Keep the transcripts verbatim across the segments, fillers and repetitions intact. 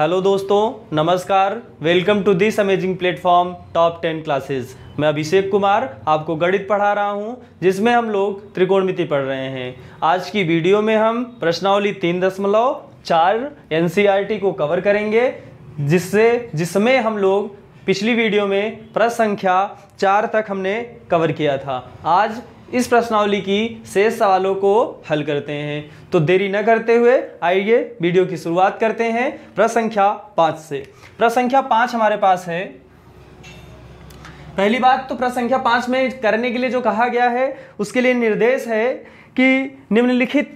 Hello दोस्तों, नमस्कार। Welcome to this amazing platform top ten classes. मैं अभिषेक कुमार आपको गणित पढ़ा रहा हूं, जिसमें हम लोग त्रिकोणमिति पढ़ रहे हैं। आज की वीडियो में हम प्रश्नावली तीन दशमलव चार एन सी आर टी को कवर करेंगे, जिससे जिसमें हम लोग पिछली वीडियो में प्रश्न संख्या चार तक हमने कवर किया था। आज इस प्रश्नावली की शेष सवालों को हल करते हैं। तो देरी न करते हुए आइए वीडियो की शुरुआत करते हैं प्रश्न संख्या पाँच से। प्रश्न संख्या पाँच हमारे पास है। पहली बात तो प्रश्न संख्या पाँच में करने के लिए जो कहा गया है, उसके लिए निर्देश है कि निम्नलिखित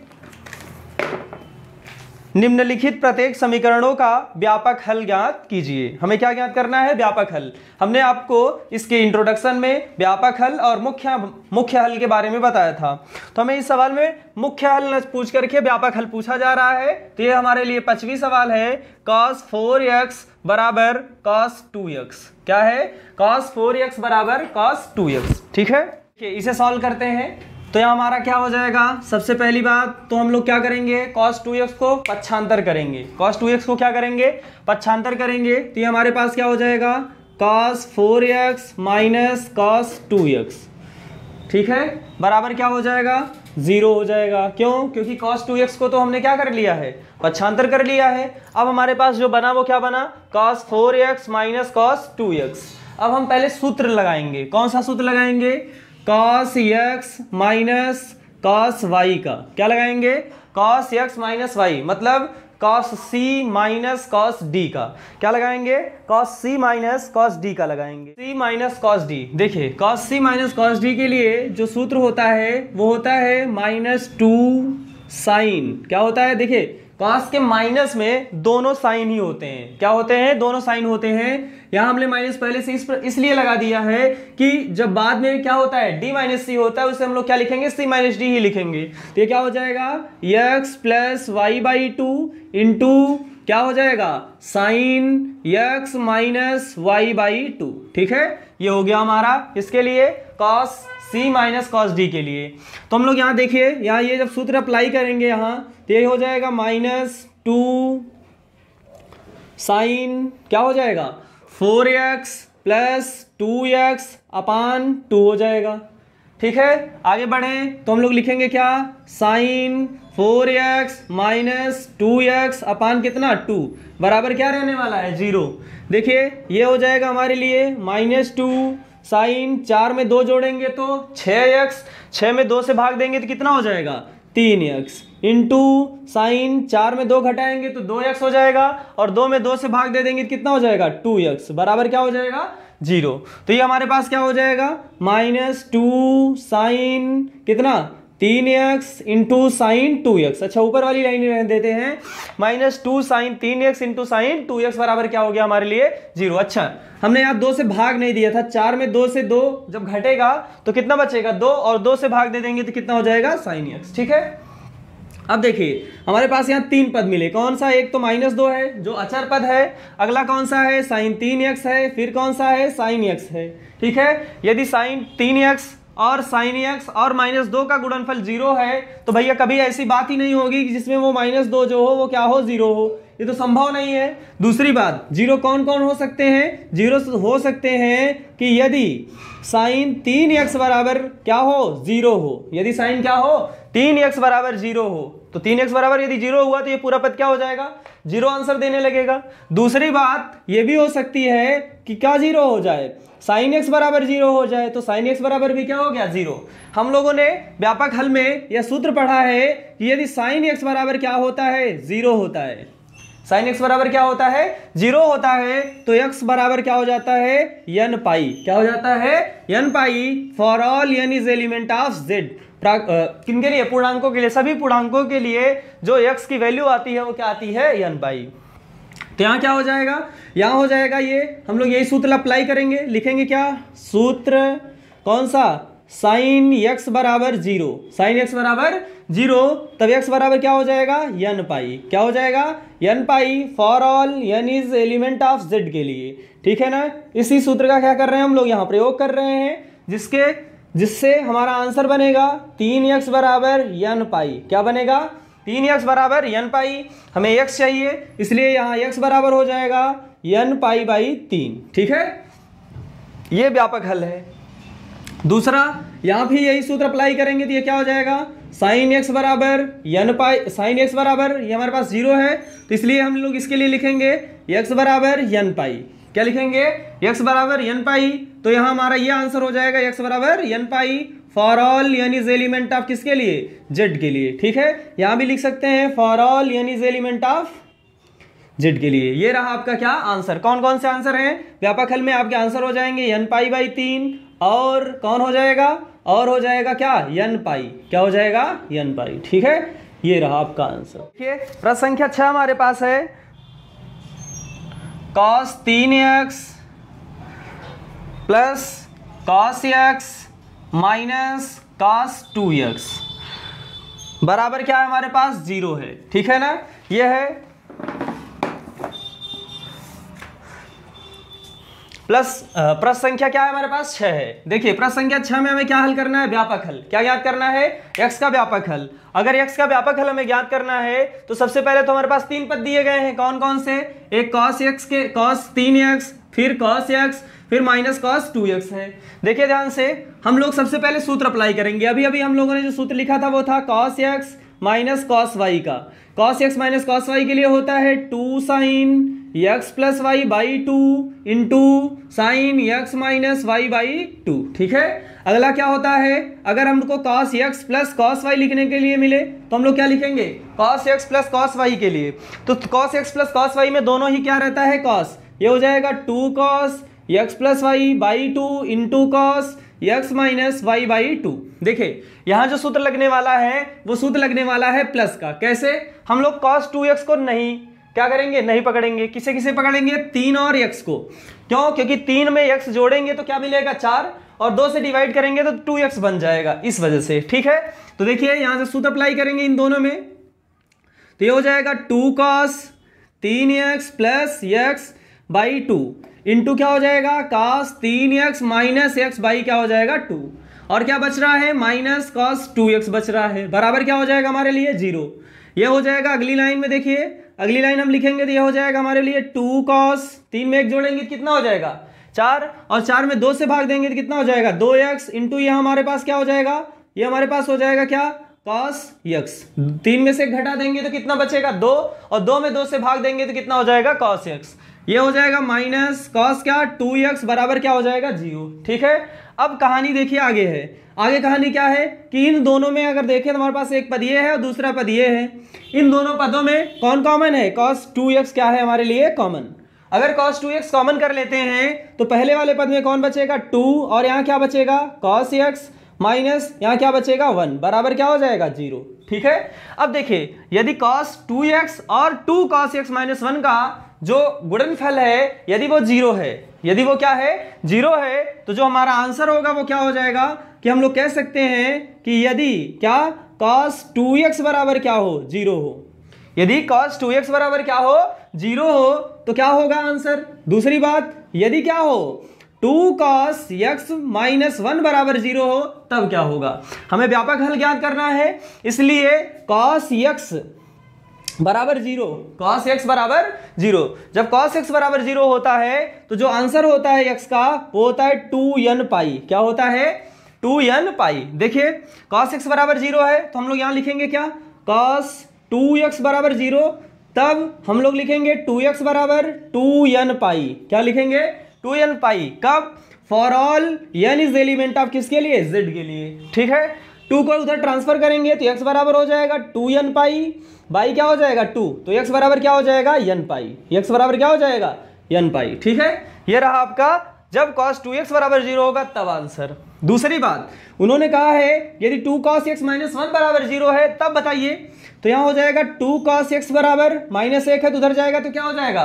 निम्नलिखित प्रत्येक समीकरणों का व्यापक हल ज्ञात कीजिए। हमें क्या ज्ञात करना है? व्यापक हल। हमने आपको इसके इंट्रोडक्शन में व्यापक हल और मुख्य मुख्य हल के बारे में बताया था। तो हमें इस सवाल में मुख्य हल न पूछ करके व्यापक हल पूछा जा रहा है। तो ये हमारे लिए पांचवीं सवाल है। कॉस फोर एक्स बराबर कॉस टू एक्स। क्या है? कॉस फोर एक्स बराबर कॉस टू एक्स। ठीक है, इसे सॉल्व करते हैं। तो यहाँ हमारा क्या हो जाएगा? सबसे पहली बात तो हम लोग क्या करेंगे? cos टू एक्स को पक्षांतर करेंगे। cos टू एक्स को क्या करेंगे? पक्षांतर करेंगे। तो ये हमारे पास क्या हो जाएगा? cos four x minus cos two x. ठीक है, बराबर क्या हो जाएगा? जीरो हो जाएगा। क्यों? क्योंकि cos टू एक्स को तो हमने क्या कर लिया है? पक्षांतर कर लिया है। अब हमारे पास जो बना वो क्या बना? cos four x minus cos two x. अब हम पहले सूत्र लगाएंगे। कौन सा सूत्र लगाएंगे? cos x minus cos y का। क्या लगाएंगे? cos x माइनस y, मतलब cos c minus cos d का। क्या लगाएंगे? cos c minus cos d का लगाएंगे। c minus cos d। देखिए, cos c minus cos d के लिए जो सूत्र होता है वो होता है माइनस टू साइन। क्या होता है? देखिए, cos के माइनस में दोनों साइन ही होते हैं। क्या होते हैं? दोनों साइन होते हैं। यहाँ हमने माइनस पहले से इस पर इसलिए लगा दिया है कि जब बाद में क्या होता है, d माइनस सी होता है, उसे हम लोग क्या लिखेंगे? c माइनस डी ही लिखेंगे। तो ये क्या हो जाएगा? x plus y by two into क्या हो जाएगा? Sine x minus y by two. ठीक है, ये हो गया हमारा इसके लिए cos c minus cos d के लिए। तो हम लोग यहाँ देखिए, यहाँ ये जब सूत्र अप्लाई करेंगे यहाँ, तो ये हो जाएगा माइनस टू साइन क्या हो जाएगा? Four x plus two x upon two हो जाएगा। ठीक है, आगे बढ़ें तो हम लोग लिखेंगे क्या? Sine four x minus two x upon कितना? टू। बराबर क्या रहने वाला है? जीरो। देखिए, ये हो जाएगा हमारे लिए माइनस टू साइन चार में दो जोड़ेंगे तो छः एक्स, छः में दो से भाग देंगे तो कितना हो जाएगा? तीन एक्स इंटू साइन चार में दो घटाएंगे तो दो एक्स हो जाएगा, और दो में दो से भाग दे देंगे तो कितना हो जाएगा? Two x. बराबर क्या हो जाएगा? जीरो। तो ये हमारे पास क्या हो जाएगा? माइनस टू साइन कितना? तीन x into sine two x. अच्छा, ऊपर वाली लाइन रहने देते हैं। माइनस टू साइन तीन x into sine two x बराबर क्या हो गया हमारे लिए? जीरो। अच्छा, हमने यहाँ दो से भाग नहीं दिया था। चार में दो से दो जब घटेगा तो कितना बचेगा? दो, और दो से भाग दे देंगे तो कितना हो जाएगा? Sine x. ठीक है, अब देखिए हमारे पास यहाँ तीन पद मिले। कौन सा? एक तो माइनस दो है जो अचर पद है, अगला कौन सा है? साइन तीन एक्स है, फिर कौन सा है? साइन एक्स है। ठीक है, यदि साइन तीन एक्स और साइन एक्स और माइनस दो का गुणनफल जीरो है तो भैया कभी ऐसी बात ही नहीं होगी जिसमें वो माइनस दो जो हो वो क्या हो? जीरो हो। ये तो संभव नहीं है। दूसरी बात, जीरो कौन कौन हो सकते हैं? जीरो हो सकते हैं कि यदि साइन तीन एक्स बराबर क्या हो? जीरो हो। यदि साइन क्या हो? तीन एक्स बराबर जीरो हो। तो तीन एक्स बराबर यदि जीरो हुआ तो ये पूरा पद क्या हो जाएगा? जीरो आंसर देने लगेगा। दूसरी बात ये भी हो सकती है कि क्या जीरो हो जाए? साइन एक्स बराबर जीरो हो जाए, तो साइन एक्स बराबर भी क्या हो गया? जीरो। हम लोगों ने व्यापक हल में यह सूत्र पढ़ा है कि यदि साइन एक्स बराबर क्या होता है? जीरो होता है। साइन एक्स बराबर क्या होता है? जीरो होता है। तो एक्स बराबर क्या हो जाता है? N pi. क्या हो जाता है? N pi for all n is element of Z. किनके लिए? पूर्णांकों के लिए। सभी पूर्णांकों के लिए जो एक्स की वैल्यू आती है वो क्या आती है? N pi. तो यहाँ क्या हो जाएगा? यहाँ हो जाएगा ये, हम लोग यही सूत्र अप्लाई करेंगे। लिखेंगे क्या? सूत्र कौन सा? साइन एक्स बराबर जीरो। साइन एक्स बराबर जीरो, तब एक्स बराबर क्या हो जाएगा? N pi. क्या हो जाएगा? N pi for all n is element of Z के लिए। ठीक है ना, इसी सूत्र का क्या कर रहे हैं हम लोग? यहाँ प्रयोग कर रहे हैं, जिसके जिससे हमारा आंसर बनेगा तीन एक्स बराबर एन पाई। क्या बनेगा? तीन एक्स बराबर एन पाई, हमें एक्स चाहिए इसलिए यहाँ एक्स बराबर हो जाएगा एन पाई बाई तीन। ठीक है, ये व्यापक हल है। दूसरा, यहाँ भी यही सूत्र अप्लाई करेंगे तो ये क्या हो जाएगा, साइन एक्स बराबर एन पाई, साइन एक्स बराबर ये हमारे पास जीरो है तो इसलिए हम लोग इसके लिए लिखेंगे एक्स बराबर एन पाई। क्या लिखेंगे, एक्स बराबर एन पाई। तो यहाँ हमारा ये आंसर हो जाएगा एक्स बराबर n pi for all n is element of किसके लिए, जेड के लिए। ठीक है, यहाँ भी लिख सकते हैं for all n is element of Z के लिए। ये रहा आपका क्या आंसर, कौन कौन से आंसर हैं व्यापक हल में, आपके आंसर हो जाएंगे एन पाई बाई तीन और कौन हो जाएगा, और हो जाएगा क्या एन पाई, क्या हो जाएगा एन पाई। ठीक है, ये रहा आपका आंसर। देखिए प्रश्न संख्या छः हमारे पास है, कॉस तीन x plus cos x minus cos two x बराबर क्या है हमारे पास, जीरो है। ठीक है ना, ये है प्लस, प्रश्न संख्या क्या है हमारे पास छः है। देखिए प्रश्न संख्या छः में हमें क्या हल करना है, व्यापक हल। क्या ज्ञात करना है, x का व्यापक हल। अगर x का व्यापक हल हमें ज्ञात करना है तो सबसे पहले तो हमारे पास तीन पद दिए गए हैं, कौन कौन से, एक cos x के cos तीन एक्स, फिर cos x, फिर माइनस cos टू एक्स है। देखिए ध्यान से हम लोग सबसे पहले सूत्र अप्लाई करेंगे। अभी अभी हम लोगों ने जो सूत्र लिखा था वो था cos x minus cos y का। cos x minus cos y के लिए होता है two sine x plus y by two into sine x minus y by two. ठीक है, अगला क्या होता है, अगर हमको cos x plus cos y लिखने के लिए मिले तो हम लोग क्या लिखेंगे, cos x plus cos y के लिए। तो cos x plus cos y में दोनों ही क्या रहता है cos, ये हो जाएगा two cos x plus y by two into cos x minus y by two. देखिए यहाँ जो सूत्र लगने वाला है वो सूत्र लगने वाला है प्लस का। कैसे, हम लोग cos टू एक्स को नहीं क्या करेंगे, नहीं पकड़ेंगे, किसे किसे पकड़ेंगे, तीन और x को। क्यों, क्योंकि तीन में x जोड़ेंगे तो क्या मिलेगा चार, और दो से डिवाइड करेंगे तो टू एक्स बन जाएगा, इस वजह से। ठीक है, तो देखिए यहाँ से सूत्र अप्लाई करेंगे इन दोनों में तो ये हो जाएगा टू कॉस तीन x plus x by two into क्या हो जाएगा कॉस तीन एक्स माइनस एक्स बाई क्या हो जाएगा टू, और क्या बच रहा है माइनस कॉस टू एक्स बच रहा है, बराबर क्या हो जाएगा हमारे लिए जीरो। ये हो जाएगा, अगली लाइन में देखिए, अगली लाइन हम लिखेंगे तो ये हो जाएगा हमारे लिए टू कॉस, तीन में एक जोड़ेंगे तो कितना हो जाएगा चार, और चार में दो से भाग देंगे तो कितना हो जाएगा दो एक्स इंटू ये हमारे पास क्या हो जाएगा, ये हमारे पास हो जाएगा क्या कॉस एक्स, तीन में से घटा देंगे तो कितना बचेगा दो, और दो में दो से भाग देंगे तो कितना हो जाएगा कॉस एक्स। ये हो जाएगा माइनस कॉस क्या टू एक्स बराबर क्या हो जाएगा जीरो। ठीक है, अब कहानी देखिए आगे है, आगे कहानी क्या है कि इन दोनों में अगर देखें तो हमारे पास एक पद ये है और दूसरा पद ये है, इन दोनों पदों में कौन कॉमन है, cos टू एक्स क्या है हमारे लिए कॉमन। अगर cos टू एक्स कॉमन कर लेते हैं तो पहले वाले पद में कौन बचेगा टू, और यहाँ क्या बचेगा cos x माइनस यहाँ क्या बचेगा वन, बराबर क्या हो जाएगा जीरो। ठीक है, अब देखिए यदि cos टू एक्स और two cos x minus one का जो गुणनफल है यदि वो जीरो है, यदि वो क्या है जीरो है, तो जो हमारा आंसर होगा वो क्या हो जाएगा कि हम लोग कह सकते हैं कि यदि क्या cos टू एक्स बराबर क्या हो जीरो हो, यदि cos टू एक्स बराबर क्या हो जीरो हो तो क्या होगा आंसर। दूसरी बात, यदि क्या हो two cos x minus one बराबर जीरो हो तब क्या होगा, हमें व्यापक हल ज्ञात करना है इसलिए cos x बराबर जीरो, cos x बराबर जीरो। जब cos x बराबर जीरो होता है तो जो आंसर होता है x का वो होता है टू एन पाई, क्या होता है टू एन पाई। देखिए cos x बराबर जीरो है तो हम लोग यहाँ लिखेंगे क्या cos टू एक्स बराबर जीरो, तब हम लोग लिखेंगे टू एक्स बराबर टू एन पाई, क्या लिखेंगे टू एन पाई, कब for all n is element of किसके लिए जेड के लिए। ठीक है, टू को उधर ट्रांसफर करेंगे तो x बराबर हो जाएगा टू एन पाई बाई क्या हो जाएगा टू, तो x बराबर क्या हो जाएगा एन पाई, x बराबर क्या हो जाएगा एन पाई। ठीक है, ये रहा आपका, जब cos टू एक्स बराबर जीरो होगा तब आंसर। दूसरी बात, उन्होंने कहा है यदि two cos x minus one बराबर जीरो है तब बताइए, तो यहाँ हो जाएगा टू cos x बराबर माइनस एक है तो उधर जाएगा तो क्या हो जाएगा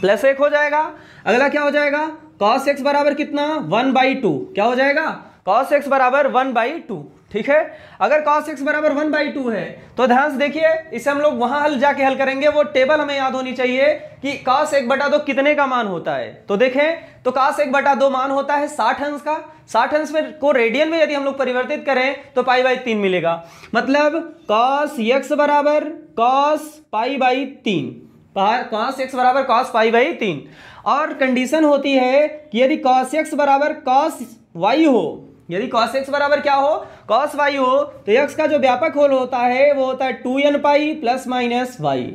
प्लस एक हो जाएगा। अगला क्या हो जाएगा cos x बराबर कितना वन बाई टू, क्या हो जाएगा cos x बराबर वन बाई टू। ठीक है, अगर cos x बराबर वन बाई टू है तो ध्यान से देखिए, इसे हम लोग वहां हल जाके हल करेंगे, वो टेबल हमें याद होनी चाहिए कि cos एक बटा दो कितने का मान होता है। तो देखें तो काश एक बटा दो मान होता है साठ अंश का। साठ अंश में को रेडियन में यदि हम लोग परिवर्तित करें तो पाई बाई तीन मिलेगा। मतलब कॉस एक्स बराबर कॉस पाई बाई तीन, कॉस एक्स बराबर कॉस पाई बाई तीन। और कंडीशन होती है कि यदि कॉस एक्स बराबर कॉस वाई हो, यदि कॉस एक्स बराबर क्या हो कॉस वाई हो, तो एक्स का जो व्यापक होल होता है वो होता है two n pi plus minus y.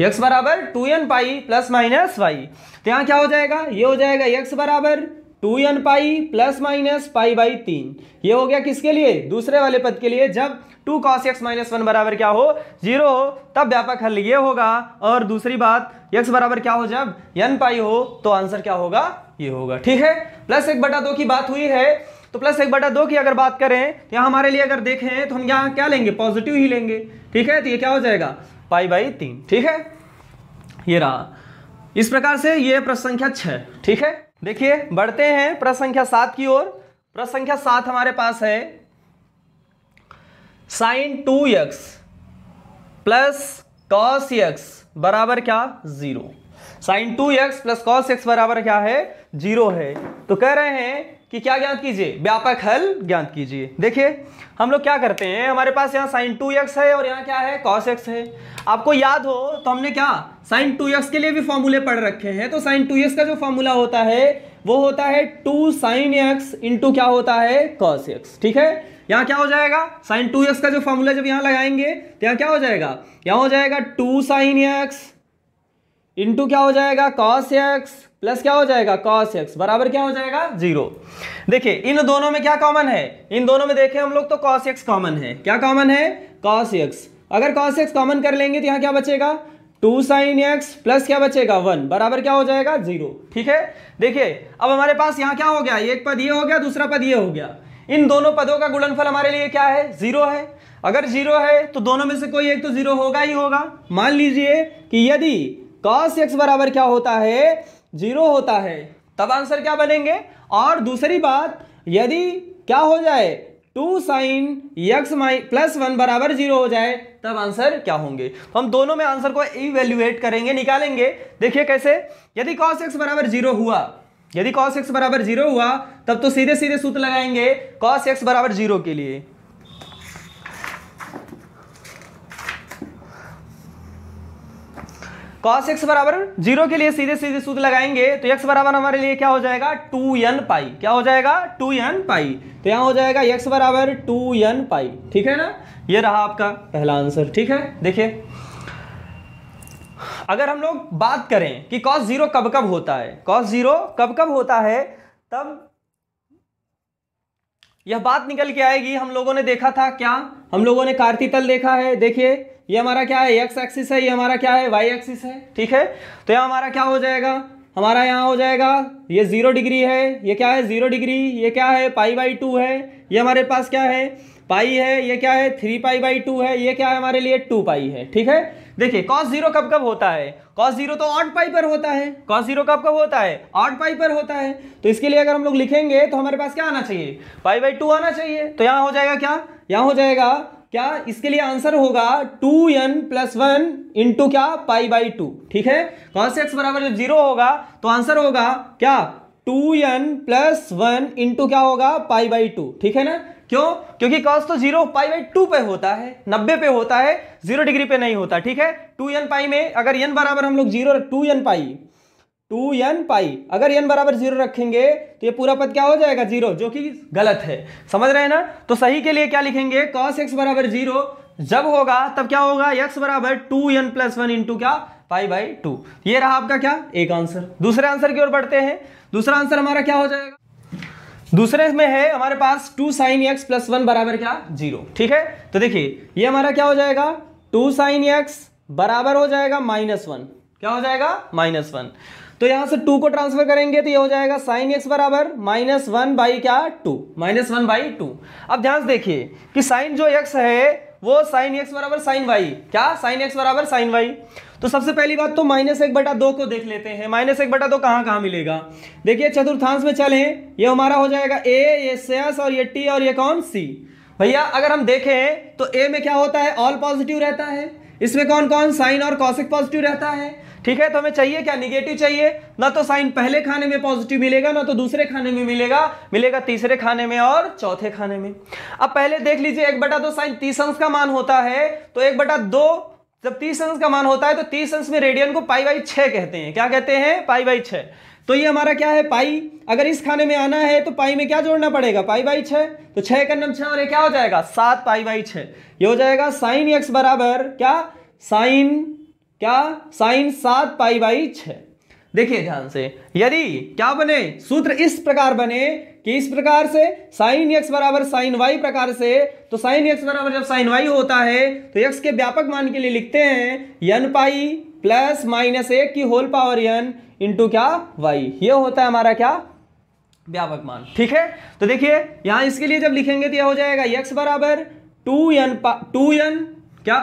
X बराबर two n pi plus minus y. तो यहाँ क्या हो जाएगा, ये हो जाएगा एक्स बराबर two n pi plus minus pi by तीन। ये हो गया किसके लिए, दूसरे वाले पद के लिए। जब two cos x minus one बराबर क्या हो जीरो हो तब व्यापक हल ये होगा। और दूसरी बात एक्स बराबर क्या हो जब एन पाई हो तो आंसर क्या होगा, ये होगा। ठीक है, प्लस एक बटा दो की बात हुई है तो प्लस एक बटा दो की अगर बात करें तो यहाँ हमारे लिए अगर देखें तो हम यहाँ क्या लेंगे, पॉजिटिव ही लेंगे। ठीक है, तो ये क्या हो जाएगा पाई बाई तीन। ठीक है, ये रहा। इस प्रकार से ये प्रश्न संख्या छः। ठीक है, देखिए बढ़ते हैं प्रश्न संख्या सात की ओर। प्रश्न संख्या सात हमारे पास है sine two x plus cos x बराबर क्या zero. Sine two x plus cos x बराबर क्या है जीरो है। तो कह रहे हैं कि क्या ज्ञात कीजिए, व्यापक हल ज्ञात कीजिए। देखिए हम लोग क्या करते हैं, हमारे पास यहाँ साइन टू एक्स है और यहाँ क्या है कॉस एक्स है। आपको याद हो तो हमने क्या साइन टू एक्स के लिए भी फॉर्मूले पढ़ रखे हैं। तो साइन टू एक्स का जो फॉर्मूला होता है वो होता है टू साइन एक्स इंटू क्या होता है कॉस एक्स। ठीक है, यहाँ क्या हो जाएगा साइन टू एक्स का जो फॉर्मूला जब यहाँ लगाएंगे तो यहाँ क्या हो जाएगा, यहाँ हो जाएगा टू साइन एक्स इंटू क्या हो जाएगा कॉस एक्स प्लस क्या हो जाएगा कॉस एक्स बराबर क्या हो जाएगा जीरो। देखिए इन दोनों में क्या कॉमन है, इन दोनों में देखें हम लोग तो कॉस एक्स कॉमन है। क्या कॉमन है कॉस एक्स। अगर कॉस एक्स कॉमन कर लेंगे तो यहाँ क्या बचेगा टू साइन एक्स प्लस क्या बचेगा वन बराबर क्या हो जाएगा जीरो। ठीक है, देखिए अब हमारे पास यहाँ क्या हो गया, एक पद ये हो गया, दूसरा पद ये हो गया। इन दोनों पदों का गुणनफल हमारे लिए क्या है जीरो है। अगर जीरो है तो दोनों में से कोई एक तो जीरो होगा ही होगा। मान लीजिए कि यदि कॉस एक्स बराबर क्या होता है जीरो होता है तब आंसर क्या बनेंगे। और दूसरी बात यदि क्या हो जाए टू साइन एक्स माइ प्लस वन बराबर जीरो हो जाए तब आंसर क्या होंगे। तो हम दोनों में आंसर को इवेल्युएट करेंगे, निकालेंगे। देखिए कैसे, यदि कॉस एक्स बराबर जीरो हुआ, यदि कॉस एक्स बराबर जीरो हुआ तब तो सीधे सीधे सूत्र लगाएंगे कॉस एक्स बराबर जीरो के लिए। कॉस एक्स बराबर जीरो के लिए सीधे सीधे सूत्र लगाएंगे तो एक्स बराबर हमारे लिए क्या हो जाएगा टू एन पाई। क्या हो जाएगा टू एन पाई। तो यहाँ हो जाएगा एक्स बराबर टू एन पाई। ठीक है ना, ये रहा आपका पहला आंसर। ठीक है, देखिए अगर हम लोग बात करें कि कॉस जीरो कब कब होता है, कॉस जीरो कब कब होता है तब यह बात निकल के आएगी। हम लोगों ने देखा था क्या, हम लोगों ने कार्तीय तल देखा है। देखिए ये हमारा क्या है एक्स एक्सिस है, ये हमारा क्या है वाई एक्सिस है। ठीक है, तो यहाँ हमारा क्या हो जाएगा, हमारा यहाँ हो जाएगा ये जीरो डिग्री है, ये क्या है जीरो डिग्री, ये क्या है पाई बाई टू है, ये हमारे पास क्या है पाई है, ये क्या है थ्री पाई बाई टू है, ये क्या है हमारे लिए टू पाई है। ठीक है, देखिए कॉस जीरो कब कब होता है, कॉस जीरो तो ऑड पाई पर होता है। कॉस जीरो कब कब होता है ऑड पाई पर होता है। तो इसके लिए अगर हम लोग लिखेंगे तो हमारे पास क्या आना चाहिए पाई बाई टू आना चाहिए। तो यहाँ हो जाएगा क्या, यहाँ हो जाएगा क्या, इसके लिए आंसर होगा two n plus one into क्या पाई बाई टू। ठीक है, कॉस एक्स बराबर जब जीरो होगा तो आंसर होगा क्या two n plus one into क्या होगा पाई बाई टू। ठीक है ना, क्यों, क्योंकि कॉस तो जीरो पाई बाई टू पे होता है, नब्बे पे होता है, जीरो डिग्री पे नहीं होता। ठीक है, टू एन पाई में अगर एन बराबर हम लोग zero, two n pi two n pi अगर एन बराबर जीरो रखेंगे तो ये पूरा पद क्या हो जाएगा जीरो, जो कि गलत है। समझ रहे हैं ना, तो सही के लिए क्या लिखेंगे कॉस एक्स बराबर जीरो जब होगा तब क्या होगा एक्स बराबर two n plus one into क्या पाई बाई टू। ये रहा आपका क्या एक आंसर। दूसरे आंसर की ओर बढ़ते हैं। दूसरा आंसर हमारा क्या हो जाएगा, दूसरे में है हमारे पास two sine x plus one बराबर क्या जीरो। ठीक है, तो देखिए ये हमारा क्या हो जाएगा टू साइन एक्स बराबर हो जाएगा माइनस वन। क्या हो जाएगा माइनस वन। तो यहां से टू को ट्रांसफर करेंगे तो ये हो जाएगा साइन एक्स बराबर माइनस वन बाई क्या two, minus one by two. अब ध्यान से देखिए कि साइन जो एक्स है वो साइन एक्स बराबर साइन वाई, क्या साइन एक्स बराबर साइन वाई। तो सबसे पहली बात तो माइनस एक बटा दो को देख लेते हैं। माइनस एक बटा दो कहाँ कहाँ मिलेगा, देखिए चतुर्थांश में चले ये हमारा हो जाएगा ए, ये एस और ये टी और ये कौन सी। भैया अगर हम देखें तो ए में क्या होता है ऑल पॉजिटिव रहता है, इसमें कौन कौन साइन और कॉसेक पॉजिटिव रहता है, ठीक है। तो हमें चाहिए क्या, निगेटिव चाहिए। ना तो साइन पहले खाने में पॉजिटिव मिलेगा, ना तो दूसरे खाने में मिलेगा मिलेगा तीसरे खाने में और चौथे खाने में। अब पहले देख लीजिए, एक बटा दो साइन तीस अंश का मान होता है, तो एक बटा दो जब तीस अंश का मान होता है तो तीस अंश में रेडियन को पाई बाई छः कहते हैं। क्या कहते हैं, पाई बाई छः। तो ये हमारा क्या है, पाई। अगर इस खाने में आना है तो पाई में क्या जोड़ना पड़ेगा, पाई बाई छः। तो छः का नम छः और ये क्या हो जाएगा, सात पाई बाई छः। ये हो जाएगा साइन एक्स बराबर क्या, साइन क्या, साइन सात पाई बाई छः। देखिए ध्यान से, यदि क्या बने, सूत्र इस प्रकार बने कि इस प्रकार से साइन एक्स बराबर साइन वाई प्रकार से, तो साइन एक्स बराबर जब साइन वाई होता है तो एक्स के व्यापक मान के लिए लिखते हैं यन पाई प्लस माइनस एक की होल पावर यन इंटू क्या, वाई। ये होता है हमारा क्या, व्यापक मान, ठीक है। तो देखिए यहाँ इसके लिए जब लिखेंगे तो यह हो जाएगा एक्स बराबर टू यन पा टू यन क्या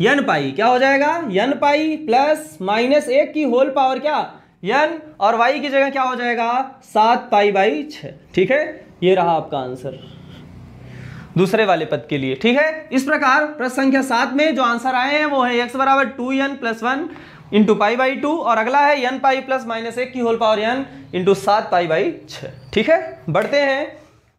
यन पाई, क्या हो जाएगा यन पाई प्लस माइनस एक की होल पावर क्या यन, और वाई की जगह क्या हो जाएगा सात पाई बाई छः, ठीक है। ये रहा आपका आंसर दूसरे वाले पद के लिए, ठीक है। इस प्रकार प्रश्न संख्या सात में जो आंसर आए हैं वो है एक्स बराबर two n plus one into pi by two, और अगला है यन पाई प्लस माइनस एक की होल पावर यन इंटू सात पाई बाई छः, ठीक है। बढ़ते हैं,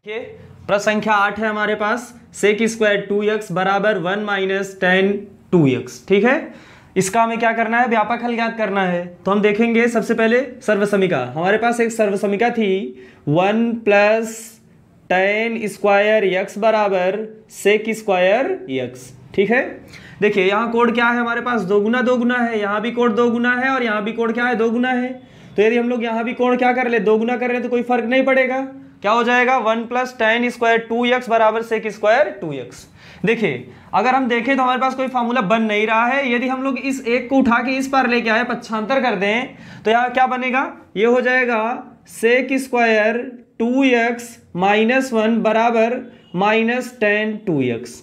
ये प्रश्न संख्या आठ है हमारे पास, सेक स्क्वायर टू एक्स बराबर one minus tan two x, ठीक है। इसका हमें क्या करना है, व्यापक हल ज्ञात करना है। तो हम देखेंगे सबसे पहले सर्वसमिका, हमारे पास एक सर्वसमिका थी one plus tan square x बराबर सेक स्क्वायर एक्स, ठीक है। देखिए यहाँ कोड क्या है हमारे पास, दो गुना दो गुना है, यहाँ भी कोड दो गुना है और यहाँ भी कोड क्या है, दो गुना है। तो यदि हम लोग यहाँ भी कोड क्या कर ले, दो गुना कर रहे हैं तो कोई फर्क नहीं पड़ेगा। क्या हो जाएगा one plus tan square two x बराबर सेक स्क्वायर टू एक्स। देखिए अगर हम देखें तो हमारे पास कोई फार्मूला बन नहीं रहा है। यदि हम लोग इस एक को उठा के इस पर लेके आए, पक्षांतर कर दें तो यहाँ क्या बनेगा, ये हो जाएगा sec square two x minus one बराबर माइनस टेन टू एक्स,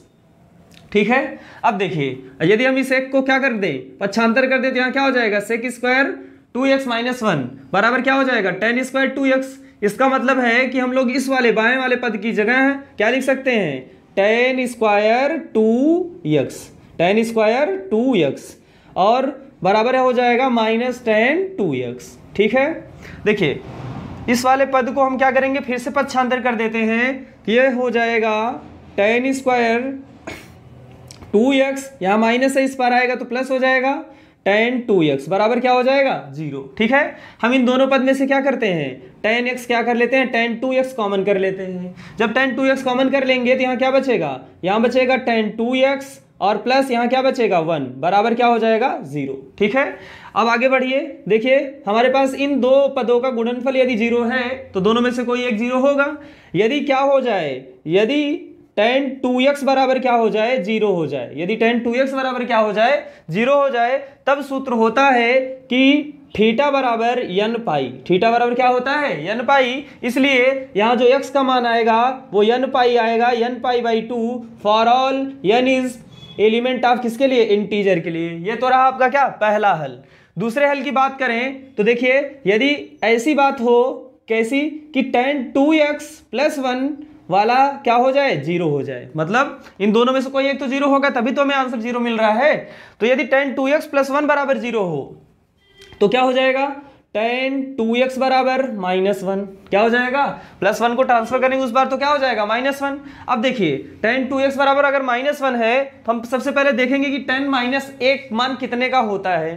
ठीक है। अब देखिए यदि हम इस एक को क्या कर दें, पक्षांतर कर दें तो यहाँ क्या हो जाएगा sec square two x minus one बराबर क्या हो जाएगा टेन स्क्वायर टू एक्स। इसका मतलब है कि हम लोग इस वाले बाएं वाले पद की जगह क्या लिख सकते हैं, tan square two x, tan square two x और बराबर हो जाएगा माइनस टेन टू एक्स, ठीक है। देखिए इस वाले पद को हम क्या करेंगे, फिर से पक्षांतर कर देते हैं। ये हो जाएगा टेन स्क्वायर टू एक्स, यहाँ माइनस है इस पर आएगा तो प्लस हो जाएगा टेन टू एक्स बराबर क्या हो जाएगा जीरो, ठीक है। हम इन दोनों पद में से क्या करते हैं, टेन एक्स क्या कर लेते हैं, टेन टू एक्स कॉमन कर लेते हैं। जब टेन टू एक्स कॉमन कर लेंगे तो यहाँ क्या बचेगा, यहाँ बचेगा टेन टू एक्स और प्लस यहाँ क्या बचेगा वन बराबर क्या हो जाएगा जीरो, ठीक है। अब आगे बढ़िए, देखिए हमारे पास इन दो पदों का गुणनफल यदि जीरो है तो दोनों में से कोई एक जीरो होगा। यदि क्या हो जाए, यदि टेन टू एक्स बराबर क्या हो जाए जीरो हो जाए, यदि टेन टू एक्स बराबर क्या हो जाए जीरो हो जाए, तब सूत्र होता है कि थीटा बराबर यन पाई, थीटा बराबर क्या होता है यन पाई। इसलिए यहाँ जो एक्स का मान आएगा वो यन पाई आएगा, n pi by two for all n is element of किसके लिए, इंटीजर के लिए। ये तो रहा आपका क्या पहला हल। दूसरे हल की बात करें तो देखिए यदि ऐसी बात हो कैसी कि tan two x plus one वाला क्या हो जाए जीरो हो जाए, मतलब इन दोनों में से कोई एक तो जीरो होगा तभी तो हमें आंसर जीरो मिल रहा है। तो यदि tan two x plus one बराबर जीरो हो तो क्या हो जाएगा टेन टू एक्स बराबर माइनस वन, क्या हो जाएगा प्लस वन को ट्रांसफर करेंगे उस बार तो क्या हो जाएगा माइनस वन। अब देखिए टेन टू एक्स बराबर अगर माइनस वन है तो हम सबसे पहले देखेंगे कि टेन माइनस एक मान कितने का होता है।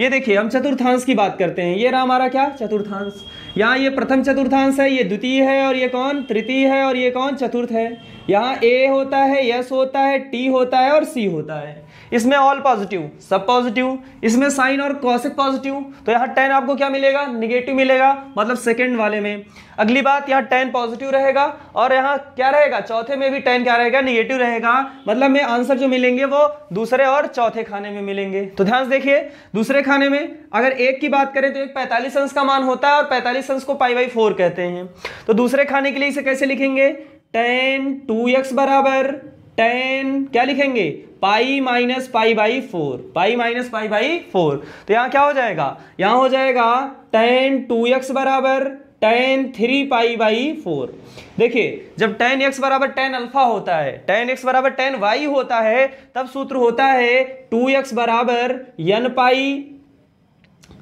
ये देखिए हम चतुर्थांश की बात करते हैं, ये रहा हमारा क्या चतुर्थांश। यहाँ ये प्रथम चतुर्थांश है, ये द्वितीय है और ये कौन तृतीय है और ये कौन चतुर्थ है। यहाँ ए होता है, एस होता है, टी होता है और सी होता है। इसमें ऑल पॉजिटिव, सब पॉजिटिव, इसमें साइन और कॉसेक पॉजिटिव। तो यहाँ टेन आपको क्या मिलेगा, निगेटिव मिलेगा, मतलब सेकेंड वाले में। अगली बात यहाँ टेन पॉजिटिव रहेगा और यहाँ क्या रहेगा चौथे में भी टेन क्या रहेगा निगेटिव रहेगा, मतलब में आंसर जो मिलेंगे वो दूसरे और चौथे खाने में मिलेंगे। तो ध्यान से देखिए दूसरे खाने में अगर एक की बात करें तो एक पैंतालीस अंश का मान होता है और पैंतालीस अंश को पाई बाई फोर कहते हैं। तो दूसरे खाने के लिए इसे कैसे लिखेंगे, टेन टू एक्स बराबर टेन क्या लिखेंगे pi minus pi by four, pi minus pi by four. तो यहाँ क्या हो जाएगा, यहाँ हो जाएगा टेन टू एक्स बराबर tan three pi by four. देखिए जब टेन एक्स बराबर टेन अल्फा होता है, टेन एक्स बराबर टेन वाई होता है, तब सूत्र होता है टू एक्स बराबर यन पाई,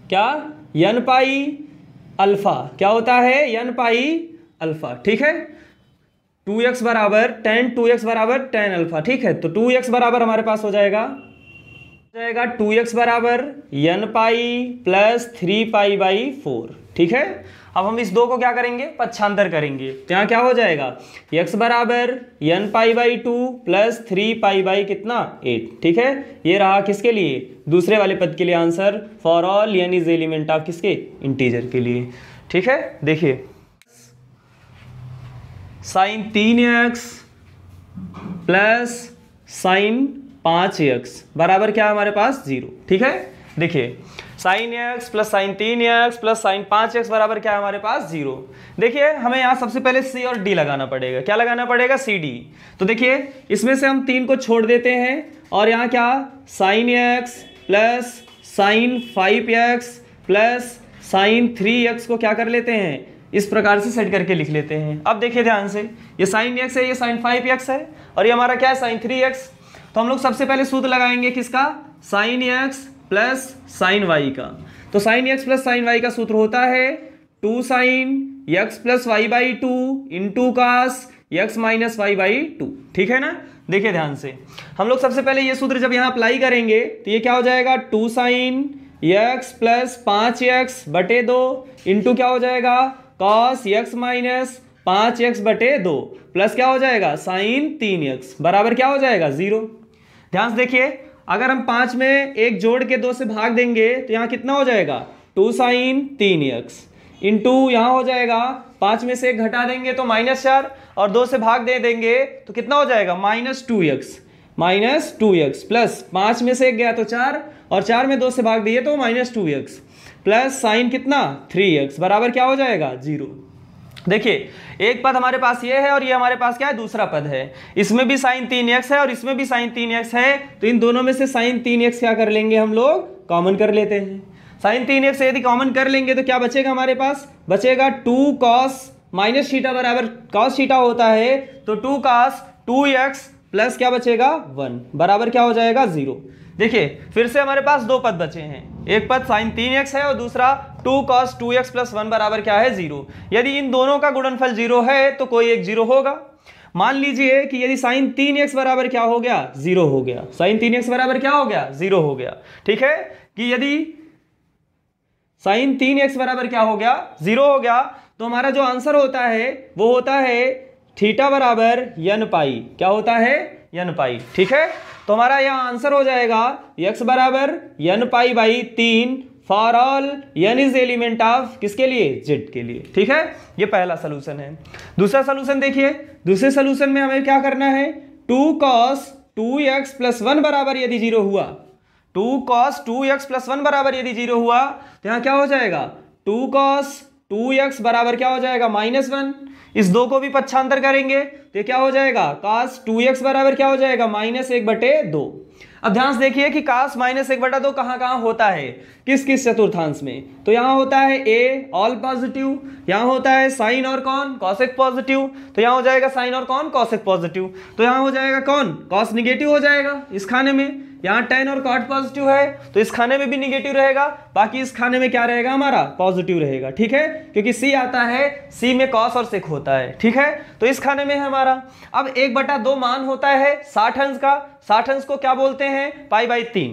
क्या यन पाई अल्फा, क्या होता है यन पाई अल्फा। ठीक है टू एक्स बराबर टेन, टू एक्स बराबर टेन अल्फा। ठीक है तो टू एक्स बराबर हमारे पास हो जाएगा जाएगा टू एक्स बराबर n pi plus three pi by four. ठीक है अब हम इस दो को क्या करेंगे, पक्षांतर करेंगे। तो यहाँ क्या हो जाएगा x बराबर n pi by two plus three pi by कितना एट। ठीक है ये रहा किसके लिए, दूसरे वाले पद के लिए answer, for all n is element of किसके इंटीजर के लिए। ठीक है देखिए साइन तीन एक्स प्लस साइन पाँच एक्स बराबर क्या हमारे पास जीरो। ठीक है देखिए साइन एक्स प्लस साइन तीन एक्स प्लस साइन पाँच एक्स बराबर क्या है हमारे पास जीरो। देखिए हमें यहाँ सबसे पहले सी और डी लगाना पड़ेगा, क्या लगाना पड़ेगा सी डी। तो देखिए इसमें से हम तीन को छोड़ देते हैं और यहाँ क्या sine x plus sine five x plus sine three x को क्या कर लेते हैं, इस प्रकार से सेट करके लिख लेते हैं। अब देखिए ध्यान से ये साइन एक्स है, ये साइन फाइव एक्स है और ये हमारा क्या है साइन थ्री एक्स। तो हम लोग सबसे पहले सूत्र लगाएंगे किसका, sine x plus sine y का। तो sine x plus sine y का सूत्र होता है two sine x plus y by two into cos x minus y by two. ठीक है ना देखिए ध्यान से हम लोग सबसे पहले ये सूत्र जब यहाँ अप्लाई करेंगे तो ये क्या हो जाएगा टू साइन एक्स प्लस पाँच एक्स बटे दो इंटू क्या हो जाएगा कॉस एक्स माइनस पाँच एक्स बटे दो प्लस क्या हो जाएगा साइन तीन एक्स बराबर क्या हो जाएगा जीरो। ध्यान से देखिए अगर हम पाँच में एक जोड़ के दो से भाग देंगे तो यहाँ कितना हो जाएगा टू साइन तीन एक्स इंटू यहाँ हो जाएगा पाँच में से एक घटा देंगे तो माइनस चार और दो से भाग दे देंगे तो कितना हो जाएगा minus two x minus two x plus पाँच में से एक गया तो चार और चार में दो से भाग दिए तो minus two x plus sine कितना थ्री एक्स बराबर क्या हो जाएगा जीरो। देखिए एक पद हमारे पास ये है और ये हमारे पास क्या है दूसरा पद है, इसमें भी साइन तीन एक्स है और इसमें भी साइन तीन एक्स है। तो इन दोनों में से साइन तीन एक्स क्या कर लेंगे हम लोग कॉमन कर लेते हैं। साइन तीन एक्स यदि कॉमन कर लेंगे तो क्या बचेगा हमारे पास, बचेगा टू कॉस माइनस थीटा बराबर कॉस थीटा होता है तो two cos two x plus क्या बचेगा वन बराबर क्या हो जाएगा जीरो। देखिए फिर से हमारे पास दो पद बचे हैं, एक पद साइन तीन एक्स है और दूसरा two cos two x plus one बराबर क्या है जीरो। यदि इन दोनों का गुणनफल जीरो है तो कोई एक जीरो होगा। मान लीजिए कि यदि साइन तीन एक्स बराबर क्या हो गया जीरो हो गया, साइन तीन एक्स बराबर क्या हो गया जीरो हो गया। ठीक है कि यदि साइन तीन एक्स बराबर क्या हो गया जीरो हो गया तो हमारा जो आंसर होता है वो होता है थीटा बराबर यन पाई, क्या होता है यन पाई। ठीक है तो हमारा यहाँ आंसर हो जाएगा x बराबर यन पाई बाई तीन for all n is element of किसके लिए z के लिए। ठीक है ये पहला सलूशन है। दूसरा सलूशन देखिए, दूसरे सलूशन में हमें क्या करना है two cos two x plus one बराबर यदि जीरो हुआ, two cos two x plus one बराबर यदि जीरो हुआ तो यहाँ क्या हो जाएगा टू cos टू एक्स बराबर क्या हो जाएगा माइनस वन। इस दो को भी पक्षांतर करेंगे तो क्या हो जाएगा cos टू एक्स बराबर क्या हो जाएगा माइनस एक बटे दो। अब ध्यान से देखिए कि cos माइनस एक बटा दो कहाँ कहाँ होता है, किस किस चतुर्थांश में। तो यहाँ होता है a ऑल पॉजिटिव, यहाँ होता है साइन और कौन कॉसेक पॉजिटिव, तो यहाँ हो जाएगा साइन और कौन कॉसेक पॉजिटिव। तो यहाँ हो जाएगा कौन cos निगेटिव हो जाएगा इस खाने में, यहाँ tan और cot पॉजिटिव है तो इस खाने में भी निगेटिव रहेगा, बाकी इस खाने में क्या रहेगा हमारा पॉजिटिव रहेगा। ठीक है क्योंकि c आता है, c में cos और sec होता है। ठीक है तो इस खाने में हमारा अब एक बटा दो मान होता है साठ अंश का, साठ अंश को क्या बोलते हैं पाई बाई तीन,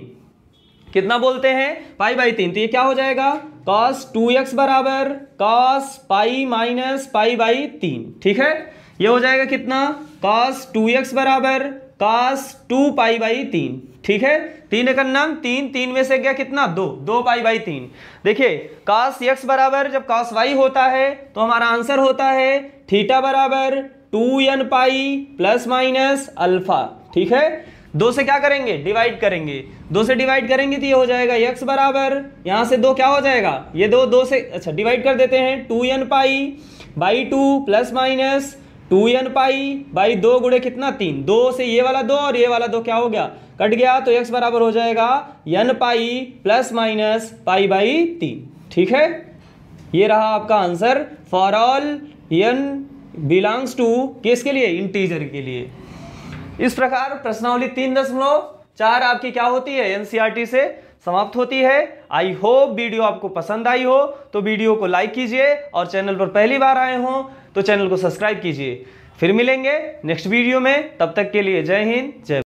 कितना बोलते हैं पाई बाई तीन। तो ये क्या हो जाएगा cos टू एक्स बराबर cos pi minus pi by तीन। ठीक है ये हो जाएगा कितना cos टू एक्स बराबर cos टू पाई बाई तीन। ठीक है तीन एक नाम तीन, तीन में से गया कितना दो, दो पाई बाई तीन। देखिए cos x बराबर जब cos y होता है तो हमारा आंसर होता है थीटा बराबर two n pi plus minus alpha. ठीक है दो से क्या करेंगे डिवाइड करेंगे, दो से डिवाइड करेंगे तो ये हो जाएगा x बराबर यहाँ से दो क्या हो जाएगा ये दो दो से अच्छा डिवाइड कर देते हैं two n pi by two plus minus two n pi by दो गुणे कितना तीन, दो से ये वाला दो और ये वाला दो क्या हो गया कट गया तो x बराबर हो जाएगा n pi plus minus pi by तीन। ठीक है ये रहा आपका answer for all n belongs to किसके लिए, इंटीजर के लिए। इस प्रकार प्रश्नावली तीन दशमलव चार आपकी क्या होती है, एनसीईआरटी से समाप्त होती है। आई होप वीडियो आपको पसंद आई हो तो वीडियो को लाइक कीजिए और चैनल पर पहली बार आए हों तो चैनल को सब्सक्राइब कीजिए। फिर मिलेंगे नेक्स्ट वीडियो में, तब तक के लिए जय हिंद जय भारत।